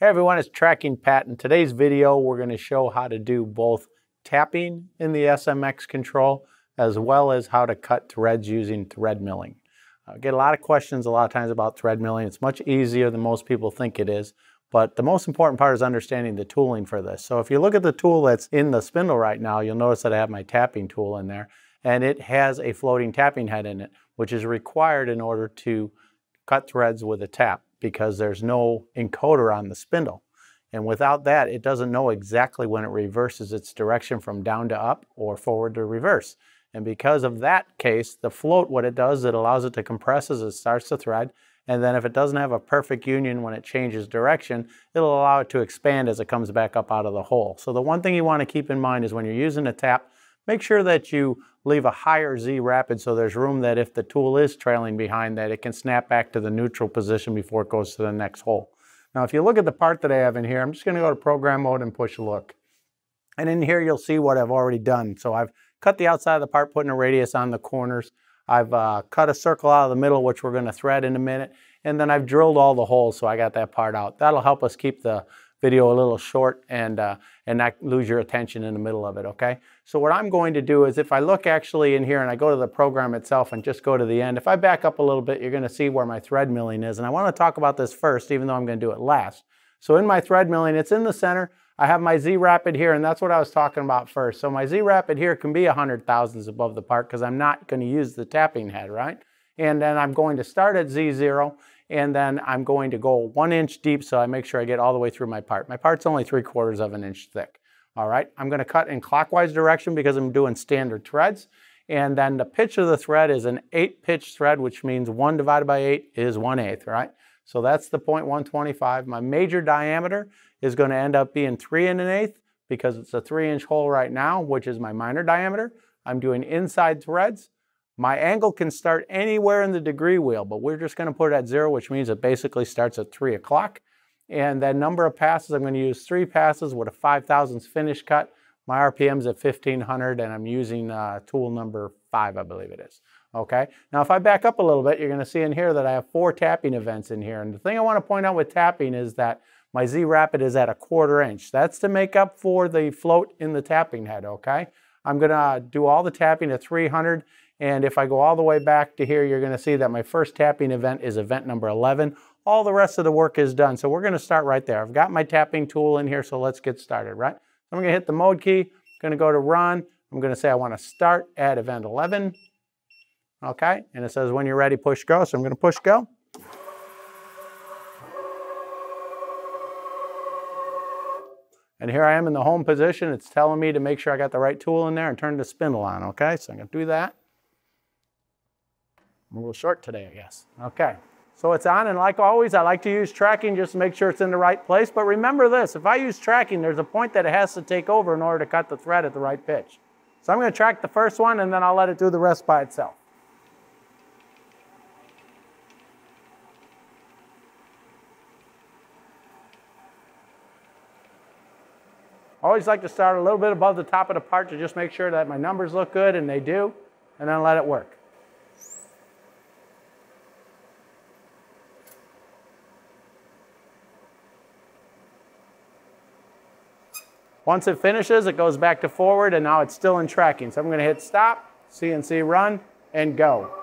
Hey everyone, it's Tracking Pat. In today's video, we're going to show how to do both tapping in the SMX control as well as how to cut threads using thread milling. I get a lot of questions a lot of times about thread milling. It's much easier than most people think it is, but the most important part is understanding the tooling for this. So if you look at the tool that's in the spindle right now, you'll notice that I have my tapping tool in there, and it has a floating tapping head in it, which is required in order to cut threads with a tap, because there's no encoder on the spindle. And without that, it doesn't know exactly when it reverses its direction from down to up or forward to reverse. And because of that case, the float, what it does, it allows it to compress as it starts the thread. And then if it doesn't have a perfect union when it changes direction, it'll allow it to expand as it comes back up out of the hole. So the one thing you want to keep in mind is when you're using a tap, make sure that you leave a higher Z rapid so there's room that if the tool is trailing behind that it can snap back to the neutral position before it goes to the next hole. Now if you look at the part that I have in here, I'm just going to go to program mode and push look. And in here you'll see what I've already done. So I've cut the outside of the part, putting a radius on the corners. I've cut a circle out of the middle, which we're going to thread in a minute. And then I've drilled all the holes, so I got that part out. That'll help us keep the video a little short and not lose your attention in the middle of it, okay? So what I'm going to do is if I look actually in here and I go to the program itself and just go to the end, if I back up a little bit, you're gonna see where my thread milling is. And I wanna talk about this first, even though I'm gonna do it last. So in my thread milling, it's in the center. I have my Z rapid here, and that's what I was talking about first. So my Z rapid here can be 100 thousandths above the part because I'm not gonna use the tapping head, right? And then I'm going to start at Z0, and then I'm going to go 1 inch deep so I make sure I get all the way through my part. My part's only 3/4 of an inch thick. All right, I'm gonna cut in clockwise direction because I'm doing standard threads. And then the pitch of the thread is an 8 pitch thread, which means 1 divided by 8 is 1/8, right? So that's the 0.125. My major diameter is gonna end up being 3 1/8 because it's a 3 inch hole right now, which is my minor diameter. I'm doing inside threads. My angle can start anywhere in the degree wheel, but we're just gonna put it at 0, which means it basically starts at 3 o'clock. And that number of passes, I'm gonna use 3 passes with a 5 thousandths finish cut. My RPM's at 1500 and I'm using tool number 5, I believe it is, okay? Now if I back up a little bit, you're gonna see in here that I have 4 tapping events in here. And the thing I wanna point out with tapping is that my Z rapid is at 1/4 inch. That's to make up for the float in the tapping head, okay? I'm gonna do all the tapping at 300. And if I go all the way back to here, you're gonna see that my first tapping event is event number 11. All the rest of the work is done. So we're gonna start right there. I've got my tapping tool in here, so let's get started, right? So I'm gonna hit the mode key, I'm gonna go to run. I'm gonna say I wanna start at event 11. Okay, and it says when you're ready, push go. So I'm gonna push go. And here I am in the home position. It's telling me to make sure I got the right tool in there and turn the spindle on, okay? So I'm gonna do that. I'm a little short today, I guess. Okay, so it's on, and like always, I like to use tracking just to make sure it's in the right place. But remember this, if I use tracking, there's a point that it has to take over in order to cut the thread at the right pitch. So I'm gonna track the first one, and then I'll let it do the rest by itself. I always like to start a little bit above the top of the part to just make sure that my numbers look good, and they do, and then let it work. Once it finishes, it goes back to forward, and now it's still in tracking. So I'm gonna hit stop, CNC run, and go.